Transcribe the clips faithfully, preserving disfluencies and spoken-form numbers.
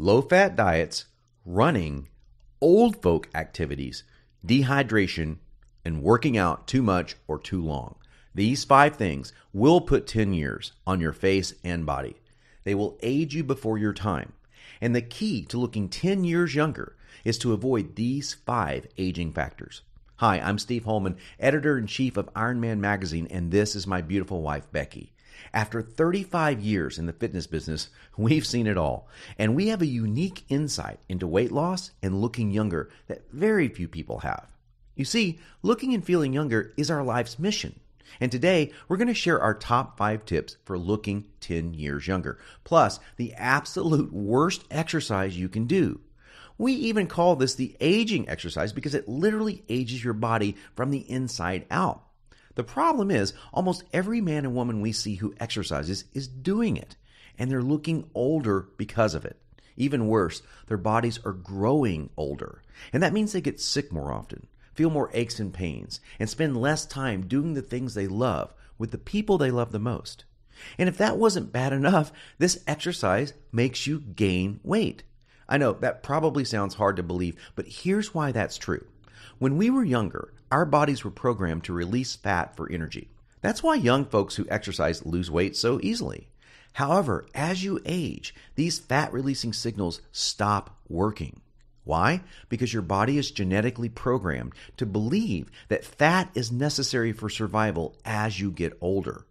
low-fat diets, running, old folk activities, dehydration, and working out too much or too long. These five things will put ten years on your face and body. They will age you before your time. And the key to looking ten years younger is to avoid these five aging factors. Hi, I'm Steve Holman, editor-in-chief of Ironman Magazine, and this is my beautiful wife, Becky. After thirty-five years in the fitness business, we've seen it all, and we have a unique insight into weight loss and looking younger that very few people have. You see, looking and feeling younger is our life's mission. And today, we're going to share our top five tips for looking ten years younger, plus the absolute worst exercise you can do. We even call this the aging exercise because it literally ages your body from the inside out. The problem is, almost every man and woman we see who exercises is doing it, and they're looking older because of it. Even worse, their bodies are growing older, and that means they get sick more often, feel more aches and pains, and spend less time doing the things they love with the people they love the most. And if that wasn't bad enough, this exercise makes you gain weight. I know that probably sounds hard to believe, but here's why that's true. When we were younger, our bodies were programmed to release fat for energy. That's why young folks who exercise lose weight so easily. However, as you age, these fat-releasing signals stop working. Why? Because your body is genetically programmed to believe that fat is necessary for survival as you get older.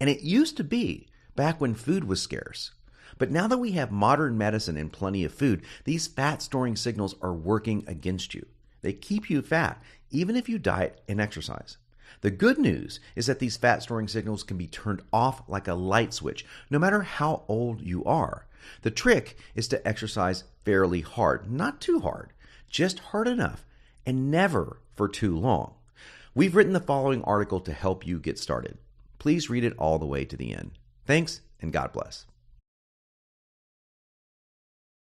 And it used to be back when food was scarce. But now that we have modern medicine and plenty of food, these fat-storing signals are working against you. They keep you fat, even if you diet and exercise. The good news is that these fat-storing signals can be turned off like a light switch, no matter how old you are. The trick is to exercise fairly hard, not too hard, just hard enough, and never for too long. We've written the following article to help you get started. Please read it all the way to the end. Thanks, and God bless.